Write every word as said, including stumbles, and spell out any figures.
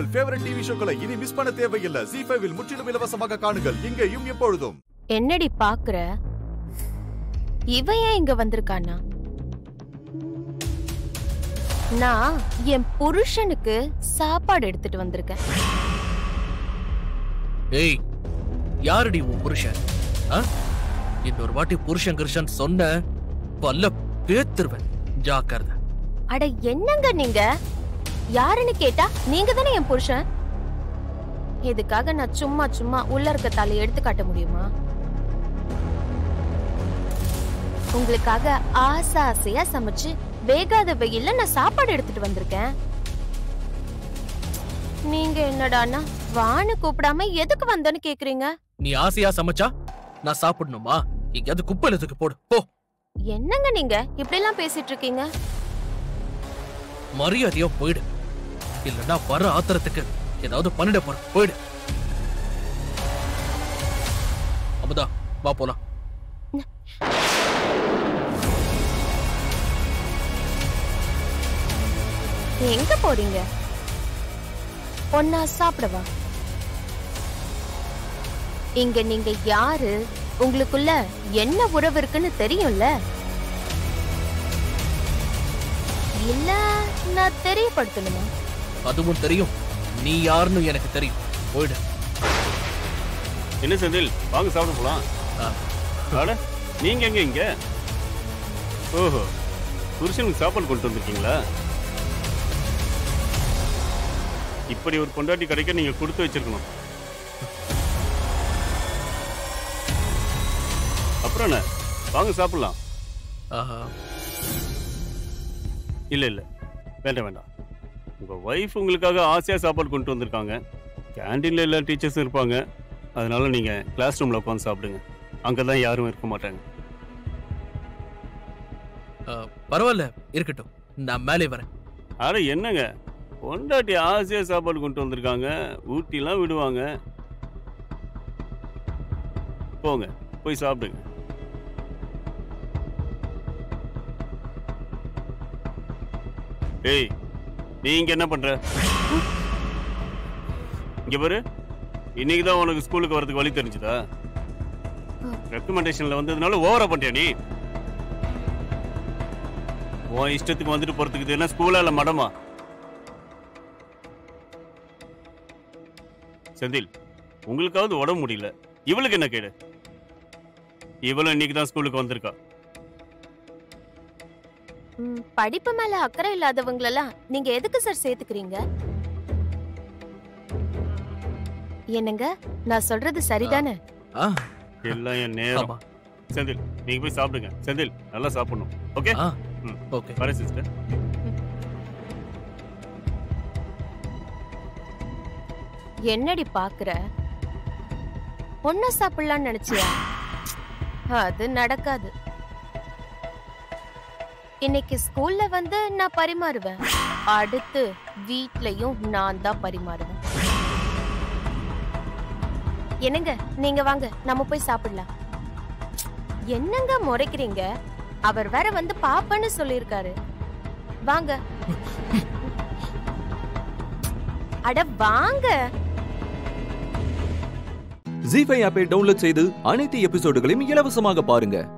உங்கள் favourite TV ஷோக்களை இனி miss பண்ண தேவையில்லை. Zee five இல் முற்றிலும் இலவசமாக காணுங்கள். இங்கேயும் எப்பொழுதும். என்னடி பாக்குற? இவையே இங்க வந்திருக்கானா? நான் என் புருஷனுக்கு சாப்பாடு எடுத்துட்டு வந்திருக்கேன். ஏய், யாருடி உன் புருஷன்? இன்னொரு வாட்டி புருஷன் கிருஷன் சொன்ன பல்ல பேத்துருவேன். ஜாக்கிரதை. அட என்னங்க நீங்க? யாருன்னு கேட்டா நீங்க தானே என் புருஷன். இதுக்காக நான் சும்மா சும்மா உள்ள இருக்க தலையை எடுத்து காட்ட முடியுமா? உங்களுக்காக ஆசை ஆசையா சமைச்சு வேகாத வெயில்ல நான் சாப்பாடு எடுத்துட்டு வந்திருக்கேன். நீங்க என்னடானா வான்னு கூப்பிடாம எதுக்கு வந்தேன்னு கேக்குறீங்க. நீ ஆசையா சமைச்சா நான் சாப்பிடணுமா? எங்கயாவது குப்பையில தூக்கி போடு போ. என்னங்க நீங்க இப்படி எல்லாம் பேசிட்டு இருக்கீங்க? மரியாதையா போயிடு, இல்லன்னா வர ஆத்திரத்துக்கு ஏதாவது பண்ணிட போற. போயிடு. அமுதா வா போலாம். எங்க போறீங்க? ஒன்னா சாப்பிடவா? இங்க நீங்க யாரு, உங்களுக்குள்ள என்ன உறவு இருக்குன்னு தெரியும்ல? இல்ல நான் தெரியப்படுத்தணுமா? அதுவும் தெரியும். நீ யாருன்னு எனக்கு தெரியும். போயிடு. என்ன செந்தில், வாங்க சாப்பிட போலாம். நீங்க எங்க இங்க? ஓஹோ, புருஷனுக்கு சாப்பாடு கொண்டு வந்திருக்கீங்களா? இப்படி ஒரு பொண்டாட்டி கிடைக்க நீங்க கொடுத்து வச்சிருக்கணும். அப்புறம் என்ன, வாங்க சாப்பிடலாம். இல்ல இல்ல வேண்டாம் வேண்டாம். உங்க வைஃப் உங்களுக்காக ஆசையா சாப்பாடு கொண்டு வந்திருக்காங்க. கேண்டீன்ல எல்லா டீச்சர்ஸும் இருப்பாங்க, அதனால நீங்க கிளாஸ் ரூம்ல உட்காந்து சாப்பிடுங்க. அங்கதான் யாரும் இருக்க மாட்டாங்க. பரவாயில்ல இருக்கட்டும், நான் மேலே வரேன். ஆட என்னங்க, பொண்டாட்டி ஆசையா சாப்பாடு கொண்டு வந்திருக்காங்க, ஊட்டிலாம் விடுவாங்க. போங்க போய் சாப்பிடுங்க. ஏய், நீங்க என்ன பண்ற? இங்க பாரு, இன்னைக்குதான் உனக்கு ஸ்கூலுக்கு வரதுக்கு வழி தெரிஞ்சுதா? ரெக்கமெண்டேஷன்ல வந்ததுனால ஓவரா பண்ணியா நீ? உன் இஷ்டத்துக்கு வந்துட்டு போறதுக்கு என்ன ஸ்கூலா இல்ல மடமா? செந்தில், உங்களுக்காவது உடம்பு முடியல, இவளுக்கு என்ன கேடு? இவளும் இன்னைக்கு தான் ஸ்கூலுக்கு வந்திருக்கா. படிப்பு மேல அக்கறை இல்லாதவங்களெல்லாம் நீங்க எதுக்கு சார் சேர்த்துக்கிறீங்க? என்னங்க நான் சொல்றது சரிதானே? எல்லாம் என் நேரம். செந்தில் நீங்க போய் சாப்பிடுங்க. செந்தில் நல்லா சாப்பிடணும். ஓகே ஓகே வர சிஸ்டர். என்னடி பாக்குற? ஒன்னா சாப்பிடலான்னு நினைச்சியா? அது நடக்காது. இன்னைக்கு ஸ்கூல்ல வந்து நான் பரிமாறுவேன், அடுத்து வீட்லயும் நான் தான் பரிமாறுவேன். என்னங்க நீங்க வாங்க, நம்ம போய் சாப்பிடலாம். என்னங்க முறைக்கிறீங்க? அவர் வேற வந்து பாப்பன்னு சொல்லியிருக்காரு. வாங்க. அட வாங்க. Zee five ஆப்பை டவுன்லோட் செய்து அனைத்து எபிசோடுகளையும் இலவசமாக பாருங்க.